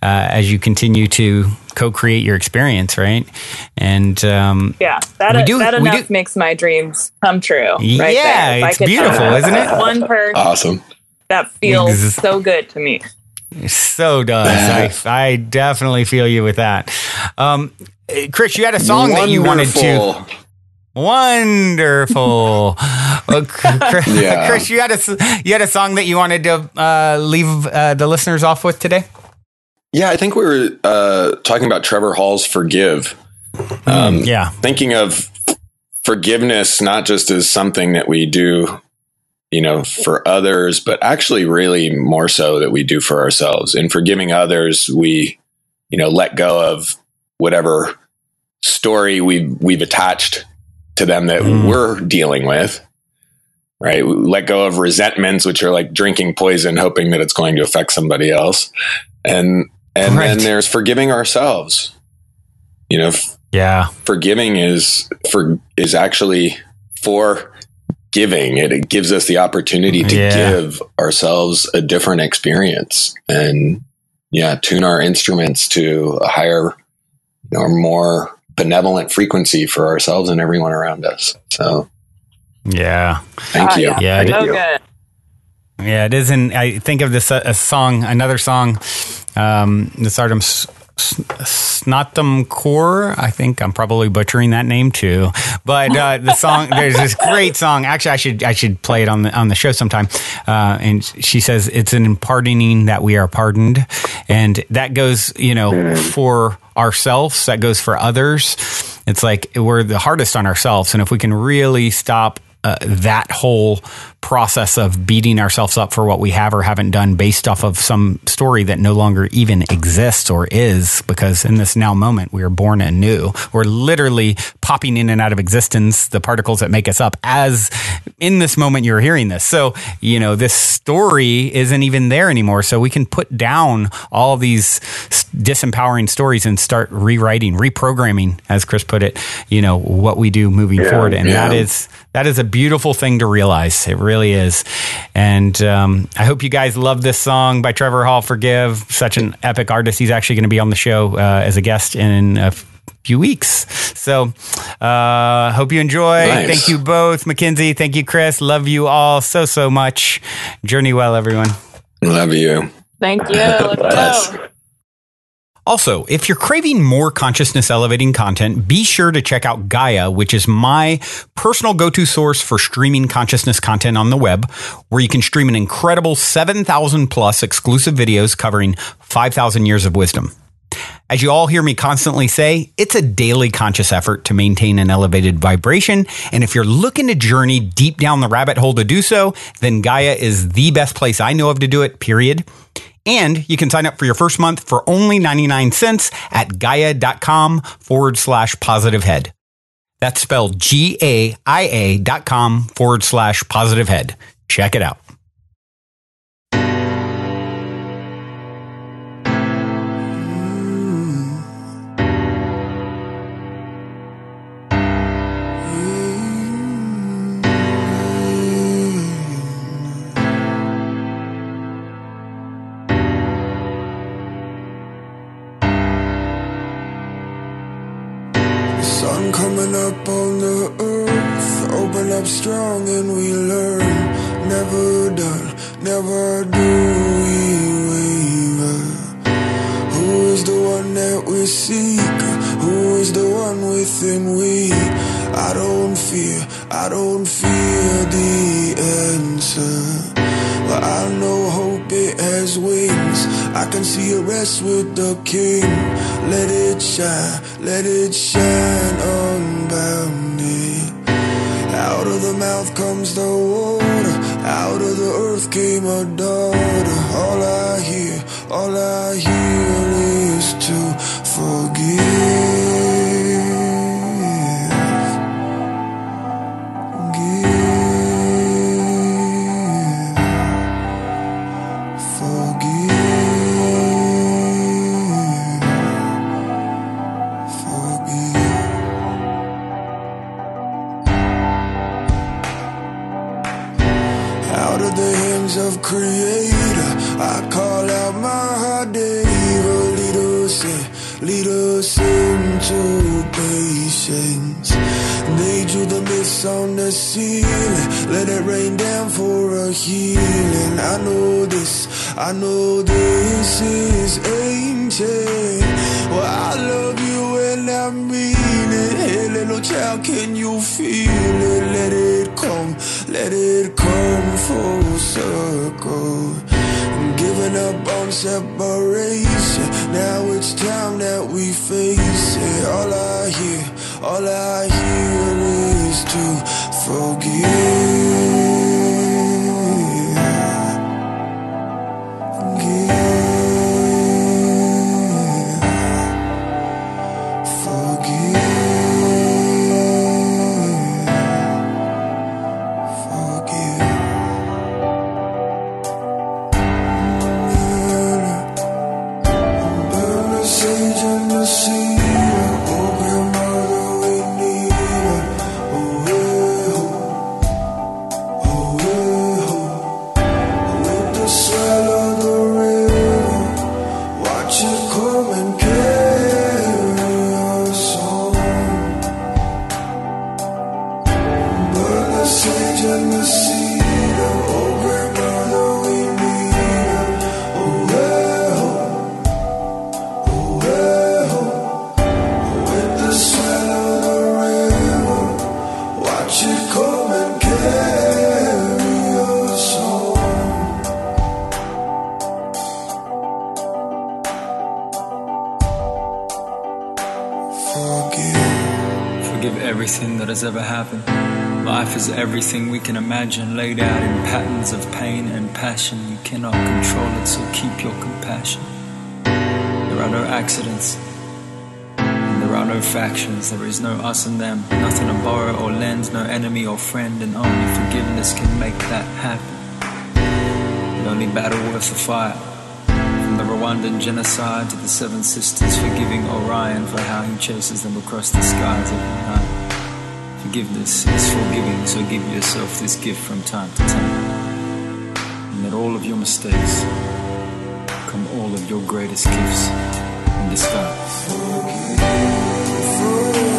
uh, as you continue to co-create your experience, right? And um, yeah, that, we do, that we enough do. makes my dreams come true. Right yeah, there. It's beautiful, isn't it? One person, awesome. That feels so good to me. So does. I, I definitely feel you with that. Um, Chris, you had a song wonderful. that you wanted to. Wonderful. uh, Chris, yeah. Chris, you had a you had a song that you wanted to uh, leave uh, the listeners off with today. Yeah, I think we were uh, talking about Trevor Hall's "Forgive." Um, mm, yeah, thinking of forgiveness not just as something that we do, you know, for others, but actually really more so that we do for ourselves. In forgiving others, we, you know, let go of whatever story we've, we've attached to them that mm. we're dealing with, right? We let go of resentments, which are like drinking poison, hoping that it's going to affect somebody else. And, and right. then there's forgiving ourselves, you know, f- yeah, forgiving is for, is actually for, giving it, it gives us the opportunity to yeah. give ourselves a different experience and yeah, tune our instruments to a higher, you know, more benevolent frequency for ourselves and everyone around us. So yeah, thank oh, you. Yeah, yeah, thank you. Good. Yeah, it is. And I think of this uh, a song, another song, um, this Artem's. Snatum Core. I think I'm probably butchering that name too, but uh, the song, there's this great song. Actually, I should I should play it on the on the show sometime. Uh, and she says it's an pardoning that we are pardoned, and that goes, you know, for ourselves, that goes for others. It's like we're the hardest on ourselves, and if we can really stop Uh, that whole process of beating ourselves up for what we have or haven't done based off of some story that no longer even exists or is, because in this now moment, we are born anew. We're literally popping in and out of existence, the particles that make us up, as in this moment you're hearing this. So, you know, this story isn't even there anymore. So we can put down all these disempowering stories and start rewriting, reprogramming, as Chris put it, you know, what we do moving yeah, forward. And yeah. that is, that is a beautiful thing to realize. It really is. And um, I hope you guys love this song by Trevor Hall, "Forgive." Such an epic artist. He's actually going to be on the show uh, as a guest in a few weeks. So uh, hope you enjoy. Nice. Thank you both. Mackenzie, thank you, Chris. Love you all so, so much. Journey well, everyone. Love you. Thank you. Let's go. Also, if you're craving more consciousness-elevating content, be sure to check out Gaia, which is my personal go-to source for streaming consciousness content on the web, where you can stream an incredible seven thousand plus exclusive videos covering five thousand years of wisdom. As you all hear me constantly say, it's a daily conscious effort to maintain an elevated vibration, and if you're looking to journey deep down the rabbit hole to do so, then Gaia is the best place I know of to do it, period. And you can sign up for your first month for only ninety-nine cents at gaia.com forward slash positive head. That's spelled G-A-I-A dot com forward slash positive head. Check it out. Sun coming up on the earth, open up strong and we learn. Never done, never do we waver. Who is the one that we seek? Who is the one within we? I don't fear, I don't fear the answer. But I know hope it has wings. I can see it rest with the King. Let it shine, let it shine unbounded. Out of the mouth comes the water. Out of the earth came a daughter. All I hear, all I hear is to forgive. Of creator, I call out my Devo. Lead us in, lead us into patience. They drew the mist on the ceiling, let it rain down for a healing. I know this, I know this is ancient. Well, I love you and I mean it. Hey, little child, can you feel it? Let it come, let it come full circle. I'm giving up on separation. Now it's time that we face it. All I hear, all I hear is to forgive. Give. Ever happened. Life is everything we can imagine, laid out in patterns of pain and passion. You cannot control it, so keep your compassion. There are no accidents, and there are no factions. There is no us and them, nothing to borrow or lend, no enemy or friend, and only forgiveness can make that happen. The only battle worth the fight, from the Rwandan genocide to the Seven Sisters forgiving Orion for how he chases them across the skies every night. Forgiveness is forgiving, so give yourself this gift from time to time. And let all of your mistakes become all of your greatest gifts in disguise.